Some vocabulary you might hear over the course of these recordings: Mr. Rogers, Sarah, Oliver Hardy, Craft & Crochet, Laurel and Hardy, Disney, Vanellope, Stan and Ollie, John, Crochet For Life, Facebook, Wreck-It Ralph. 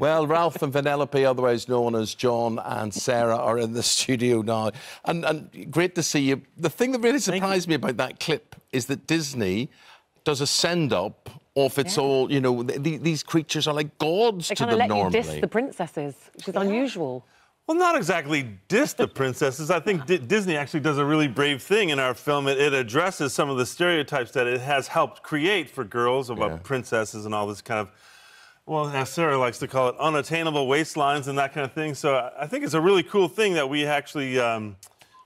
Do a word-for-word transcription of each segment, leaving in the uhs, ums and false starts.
Well, Ralph and Vanellope, otherwise known as John and Sarah, are in the studio now. And, and great to see you. The thing that really surprised me about that clip is that Disney does a send-up of it's yeah. all, you know, th these creatures are like gods they to them let normally. They kind of diss the princesses, which is yeah. unusual. Well, not exactly diss the princesses. I think D Disney actually does a really brave thing in our film. It, it addresses some of the stereotypes that it has helped create for girls about yeah. princesses and all this kind of, well, as Sarah likes to call it, unattainable waistlines and that kind of thing. So I think it's a really cool thing that we actually, um,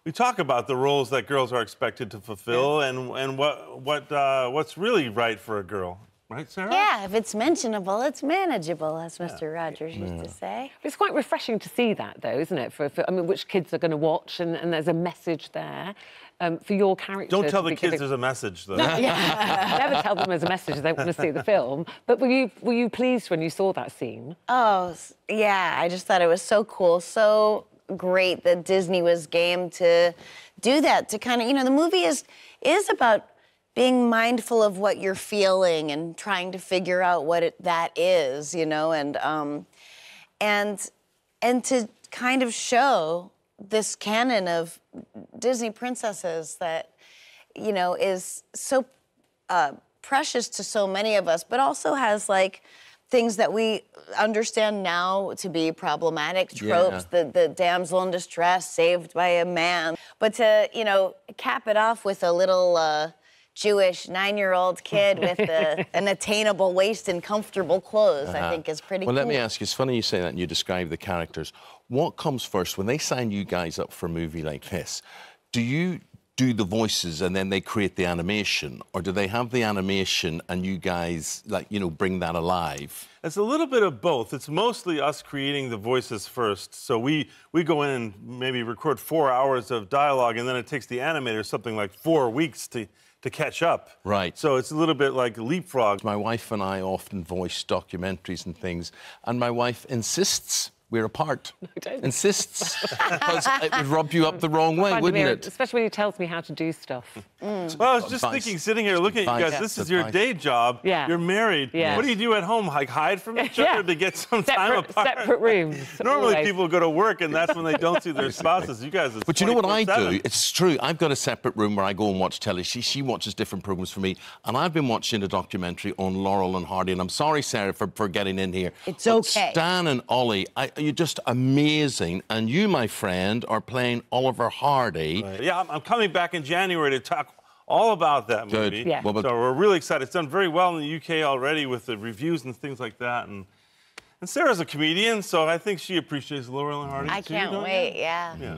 we talk about the roles that girls are expected to fulfill yeah. and, and what, what, uh, what's really right for a girl. Right, Sarah? Yeah, if it's mentionable, it's manageable, as yeah. Mister Rogers used yeah. to say. It's quite refreshing to see that, though, isn't it? For, for I mean, which kids are going to watch, and, and there's a message there um, for your character. Don't tell the kids it... there's a message, though. No, yeah. Never tell them there's a message. They want to see the film. But were you were you pleased when you saw that scene? Oh, yeah. I just thought it was so cool, so great that Disney was game to do that. To kind of, you know, the movie is is about being mindful of what you're feeling and trying to figure out what it, that is, you know, and um, and and to kind of show this canon of Disney princesses that, you know, is so uh, precious to so many of us, but also has like things that we understand now to be problematic tropes, yeah. the, the damsel in distress, saved by a man, but to, you know, cap it off with a little. Uh, Jewish nine-year-old kid with a, an attainable waist and comfortable clothes, uh-huh. I think is pretty well, cool. Well, let me ask you, it's funny you say that and you describe the characters. What comes first when they sign you guys up for a movie like this? Do you do the voices and then they create the animation, or do they have the animation and you guys, like, you know, bring that alive? It's a little bit of both. It's mostly us creating the voices first. So we, we go in and maybe record four hours of dialogue, and then it takes the animator something like four weeks to... to catch up. Right. So it's a little bit like leapfrog. My wife and I often voice documentaries and things, and my wife insists we're apart. No, don't. Insists. Because it would rub you up the wrong way, wouldn't weird, it? Especially when he tells me how to do stuff. Mm. Well, I was just advice. thinking, sitting here looking advice. at you guys, this is advice. your day job. Yeah. You're married. Yeah. What do you do at home? Like, hide from each other yeah. to get some separate, time apart? Separate rooms. Normally always. people go to work, and that's when they don't see their spouses. You guys, it's But you know what I do? It's true. I've got a separate room where I go and watch telly. She, she watches different programs from me, and I've been watching a documentary on Laurel and Hardy, and I'm sorry, Sarah, for, for getting in here. It's but okay. Stan and Ollie, I, you're just amazing, and you, my friend, are playing Oliver Hardy. Right. Yeah, I'm, I'm coming back in January to talk all about that movie. Yeah. Well, so we're really excited. It's done very well in the U K already with the reviews and things like that. And, and Sarah's a comedian, so I think she appreciates Laurel and Hardy. I too, can't wait. You? Yeah. yeah.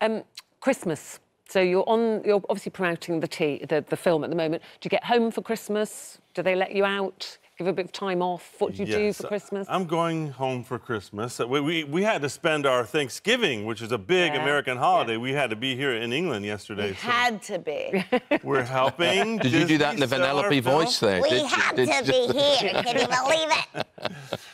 Um, Christmas. So you're on. You're obviously promoting the, tea, the the film at the moment. Do you get home for Christmas? Do they let you out? Give a bit of time off. What do you yes, do for Christmas? I'm going home for Christmas. We, we, we had to spend our Thanksgiving, which is a big yeah. American holiday. Yeah. We had to be here in England yesterday. We so had to be. We're helping. Did Disney you do that in the Vanellope voice film? there? We did had you, to you? be here. Can you believe it?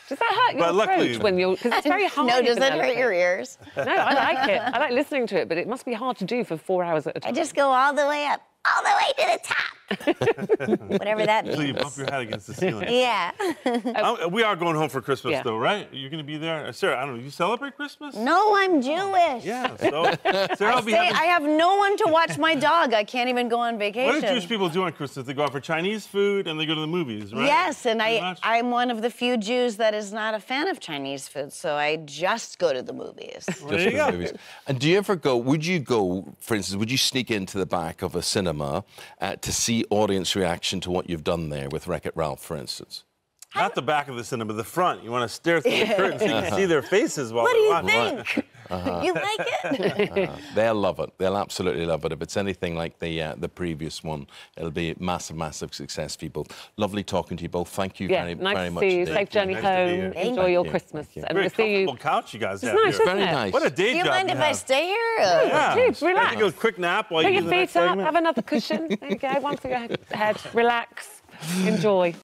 Does that hurt your but luckily, throat when you're... Because it's very hard. No, does it hurt your ears? No, I like it. I like listening to it, but it must be hard to do for four hours at a time. I just go all the way up. All the way to the top. Whatever that means. So you bump your head against the ceiling. Yeah. I'm, we are going home for Christmas, yeah. though, right? You're going to be there? Sarah, I don't know, you celebrate Christmas? No, I'm Jewish. Yeah, so... Sarah, I'll be having... I have no one to watch my dog. I can't even go on vacation. What do Jewish people do on Christmas? They go out for Chinese food and they go to the movies, right? Yes, and I, I'm one of the few Jews that is not a fan of Chinese food, so I just go to the movies. Just there you go. Movies. And do you ever go... Would you go, for instance, would you sneak into the back of a cinema Uh, to see audience reaction to what you've done there with Wreck-It Ralph, for instance? Not the back of the cinema, the front. You want to stare through the curtain so you can uh-huh. see their faces while they're watching. What do you think? Uh-huh. You like it? Uh-huh. They'll love it. They'll absolutely love it. If it's anything like the uh, the previous one, it'll be massive, massive success for you both. Lovely talking to you both. Thank you yeah, very, nice very much. Nice to see you. Today. Safe journey nice home. Enjoy your you. Christmas. You. And we'll see you. Couch you guys it's have nice, here. Very it? nice. What a day job. Do you mind you if have. I stay here? No, yeah. Please, relax. Take a quick nap while Put you do the next segment. Put your feet up. Have another cushion. There you go. Once you go ahead, relax. Enjoy.